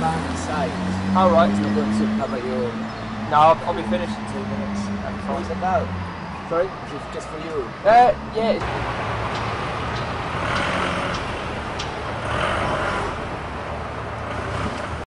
bank site. Sorry? The bank site. All right. It's not going to cover your... No, I'll be finished in 2 minutes. What is it about? Sorry? Just for you? Yeah.